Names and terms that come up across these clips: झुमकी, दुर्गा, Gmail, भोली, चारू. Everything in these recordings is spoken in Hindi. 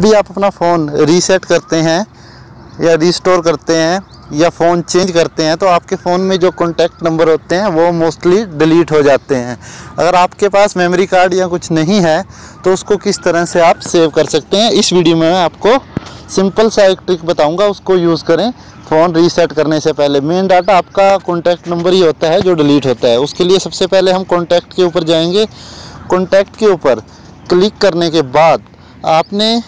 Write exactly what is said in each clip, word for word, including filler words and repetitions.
भी आप अपना फ़ोन रीसेट करते हैं या रिस्टोर करते हैं या फ़ोन चेंज करते हैं तो आपके फ़ोन में जो कॉन्टैक्ट नंबर होते हैं वो मोस्टली डिलीट हो जाते हैं। अगर आपके पास मेमोरी कार्ड या कुछ नहीं है तो उसको किस तरह से आप सेव कर सकते हैं, इस वीडियो में मैं आपको सिंपल सा एक ट्रिक बताऊंगा, उसको यूज़ करें फ़ोन रीसेट करने से पहले। मेन डाटा आपका कॉन्टैक्ट नंबर ही होता है जो डिलीट होता है। उसके लिए सबसे पहले हम कॉन्टैक्ट के ऊपर जाएंगे। कॉन्टैक्ट के ऊपर क्लिक करने के बाद आपने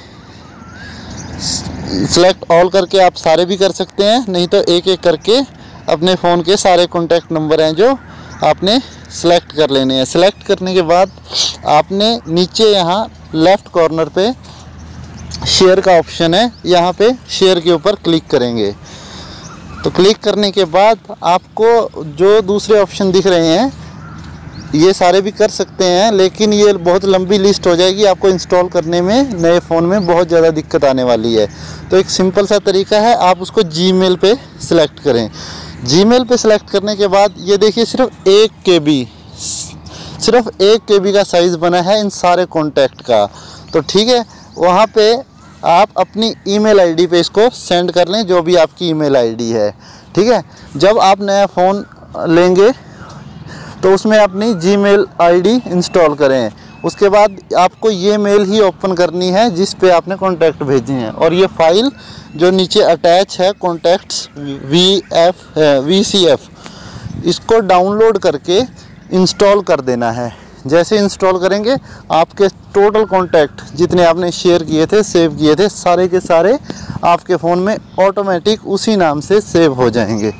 सेलेक्ट ऑल करके आप सारे भी कर सकते हैं, नहीं तो एक एक करके अपने फ़ोन के सारे कॉन्टैक्ट नंबर हैं जो आपने सेलेक्ट कर लेने हैं। सेलेक्ट करने के बाद आपने नीचे यहाँ लेफ़्ट कॉर्नर पे शेयर का ऑप्शन है, यहाँ पे शेयर के ऊपर क्लिक करेंगे। तो क्लिक करने के बाद आपको जो दूसरे ऑप्शन दिख रहे हैं ये सारे भी कर सकते हैं, लेकिन ये बहुत लंबी लिस्ट हो जाएगी, आपको इंस्टॉल करने में नए फ़ोन में बहुत ज़्यादा दिक्कत आने वाली है। तो एक सिंपल सा तरीका है, आप उसको जीमेल पे सिलेक्ट करें। जीमेल पे सिलेक्ट करने के बाद ये देखिए सिर्फ एक के बी सिर्फ एक के बी का साइज़ बना है इन सारे कॉन्टैक्ट का। तो ठीक है, वहाँ पे आप अपनी ईमेल आईडी पे इसको सेंड कर लें, जो भी आपकी ईमेल आईडी है। ठीक है, जब आप नया फ़ोन लेंगे तो उसमें अपनी जीमेल आईडी इंस्टॉल करें। उसके बाद आपको ये मेल ही ओपन करनी है जिस पे आपने कॉन्टैक्ट भेजे हैं, और ये फाइल जो नीचे अटैच है contacts V F V C F, इसको डाउनलोड करके इंस्टॉल कर देना है। जैसे इंस्टॉल करेंगे आपके टोटल कॉन्टैक्ट जितने आपने शेयर किए थे, सेव किए थे, सारे के सारे आपके फ़ोन में ऑटोमेटिक उसी नाम से सेव हो जाएंगे।